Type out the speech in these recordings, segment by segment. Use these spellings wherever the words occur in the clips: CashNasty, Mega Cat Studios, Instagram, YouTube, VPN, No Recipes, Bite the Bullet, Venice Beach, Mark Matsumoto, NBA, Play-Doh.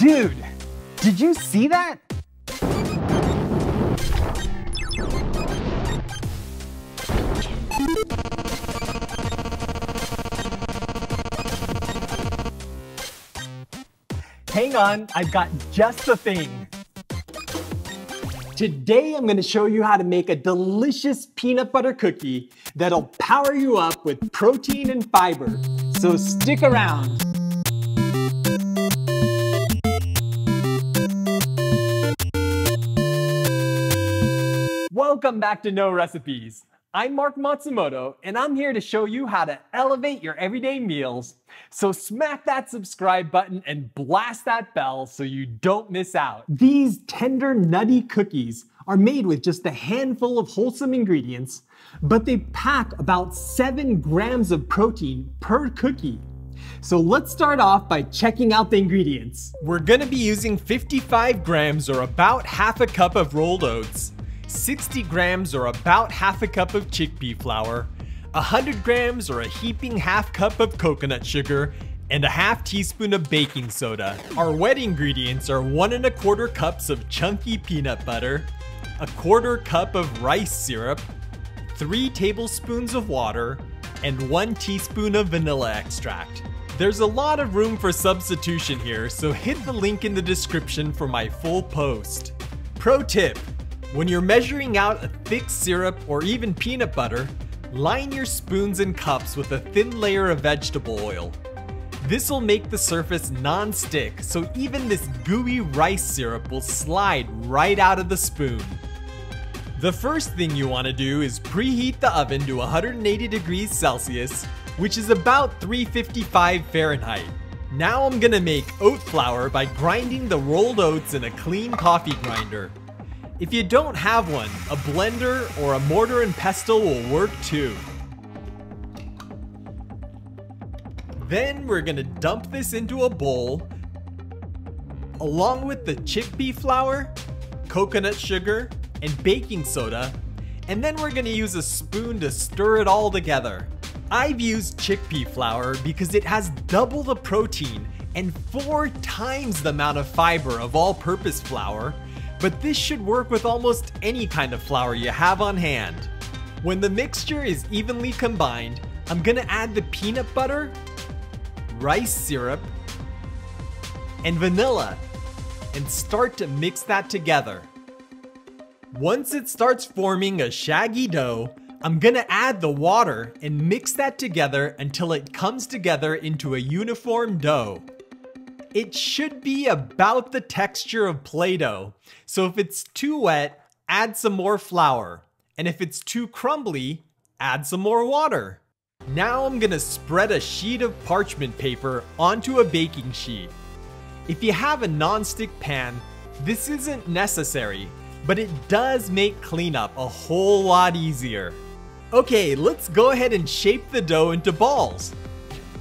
Dude, did you see that? Hang on, I've got just the thing. Today I'm gonna show you how to make a delicious peanut butter cookie that'll power you up with protein and fiber. So stick around. Welcome back to No Recipes. I'm Mark Matsumoto, and I'm here to show you how to elevate your everyday meals. So smack that subscribe button and blast that bell so you don't miss out. These tender, nutty cookies are made with just a handful of wholesome ingredients, but they pack about 7 grams of protein per cookie. So let's start off by checking out the ingredients. We're gonna be using 55 grams or about half a cup of rolled oats, 60 grams or about half a cup of chickpea flour, 100 grams or a heaping half cup of coconut sugar, and a half teaspoon of baking soda. Our wet ingredients are 1¼ cups of chunky peanut butter, 1/4 cup of rice syrup, 3 tablespoons of water, and 1 teaspoon of vanilla extract. There's a lot of room for substitution here, so hit the link in the description for my full post. Pro tip! When you're measuring out a thick syrup or even peanut butter, line your spoons and cups with a thin layer of vegetable oil. This will make the surface non-stick, so even this gooey rice syrup will slide right out of the spoon. The first thing you want to do is preheat the oven to 180 degrees Celsius, which is about 355 Fahrenheit. Now I'm gonna make oat flour by grinding the rolled oats in a clean coffee grinder. If you don't have one, a blender or a mortar and pestle will work too. Then we're gonna dump this into a bowl, along with the chickpea flour, coconut sugar, and baking soda, and then we're gonna use a spoon to stir it all together. I've used chickpea flour because it has double the protein and 4 times the amount of fiber of all-purpose flour, but this should work with almost any kind of flour you have on hand. When the mixture is evenly combined, I'm gonna add the peanut butter, rice syrup, and vanilla, and start to mix that together. Once it starts forming a shaggy dough, I'm gonna add the water and mix that together until it comes together into a uniform dough. It should be about the texture of Play-Doh, so if it's too wet, add some more flour, and if it's too crumbly, add some more water. Now I'm gonna spread a sheet of parchment paper onto a baking sheet. If you have a non-stick pan, this isn't necessary, but it does make cleanup a whole lot easier. Okay, let's go ahead and shape the dough into balls.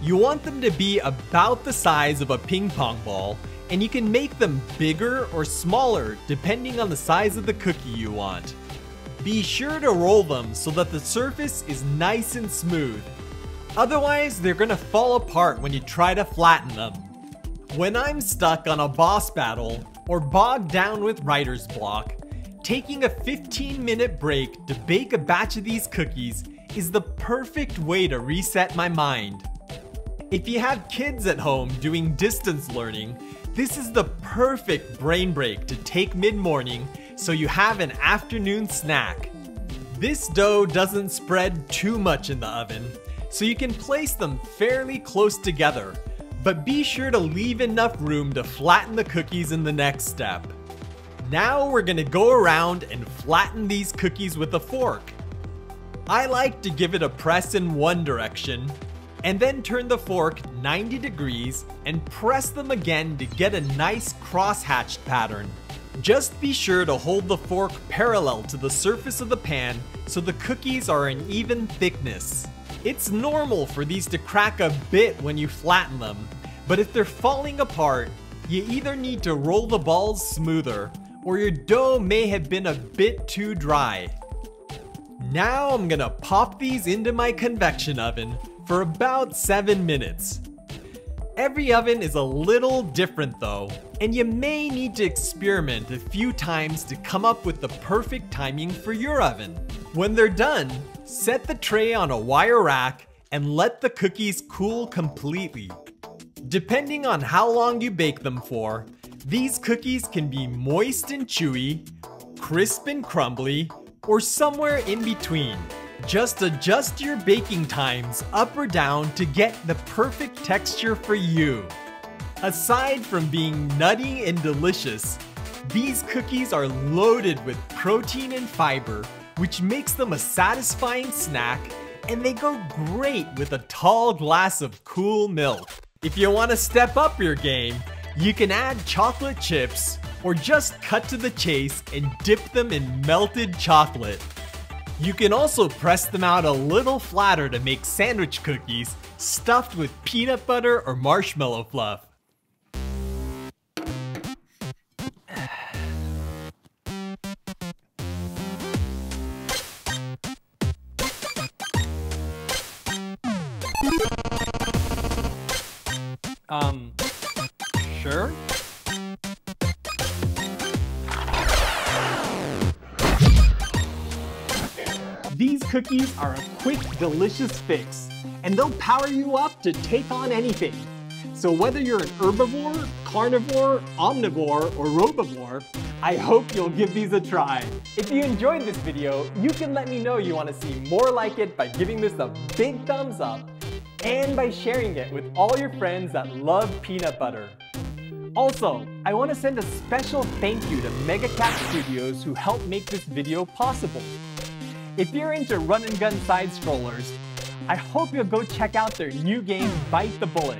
You want them to be about the size of a ping pong ball, and you can make them bigger or smaller depending on the size of the cookie you want. Be sure to roll them so that the surface is nice and smooth. Otherwise, they're gonna fall apart when you try to flatten them. When I'm stuck on a boss battle or bogged down with writer's block, taking a 15-minute break to bake a batch of these cookies is the perfect way to reset my mind. If you have kids at home doing distance learning, this is the perfect brain break to take mid-morning so you have an afternoon snack. This dough doesn't spread too much in the oven, so you can place them fairly close together, but be sure to leave enough room to flatten the cookies in the next step. Now we're gonna go around and flatten these cookies with a fork. I like to give it a press in one direction, and then turn the fork 90 degrees and press them again to get a nice cross-hatched pattern. Just be sure to hold the fork parallel to the surface of the pan so the cookies are an even thickness. It's normal for these to crack a bit when you flatten them, but if they're falling apart, you either need to roll the balls smoother or your dough may have been a bit too dry. Now I'm gonna pop these into my convection oven for about 7 minutes. Every oven is a little different though, and you may need to experiment a few times to come up with the perfect timing for your oven. When they're done, set the tray on a wire rack and let the cookies cool completely. Depending on how long you bake them for, these cookies can be moist and chewy, crisp and crumbly, or somewhere in between. Just adjust your baking times up or down to get the perfect texture for you. Aside from being nutty and delicious, these cookies are loaded with protein and fiber, which makes them a satisfying snack, and they go great with a tall glass of cool milk. If you want to step up your game, you can add chocolate chips, or just cut to the chase and dip them in melted chocolate. You can also press them out a little flatter to make sandwich cookies stuffed with peanut butter or marshmallow fluff. Sure? These cookies are a quick, delicious fix, and they'll power you up to take on anything. So whether you're an herbivore, carnivore, omnivore, or robivore, I hope you'll give these a try. If you enjoyed this video, you can let me know you want to see more like it by giving this a big thumbs up and by sharing it with all your friends that love peanut butter. Also, I want to send a special thank you to Mega Cat Studios who helped make this video possible. If you're into run-and-gun side-scrollers, I hope you'll go check out their new game, Bite the Bullet.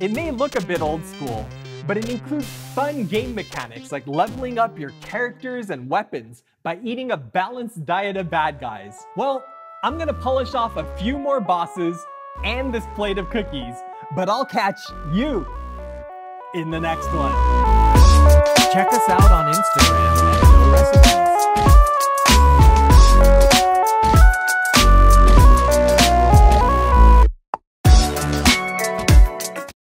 It may look a bit old school, but it includes fun game mechanics like leveling up your characters and weapons by eating a balanced diet of bad guys. Well, I'm gonna polish off a few more bosses and this plate of cookies, but I'll catch you in the next one. Check us out on Instagram.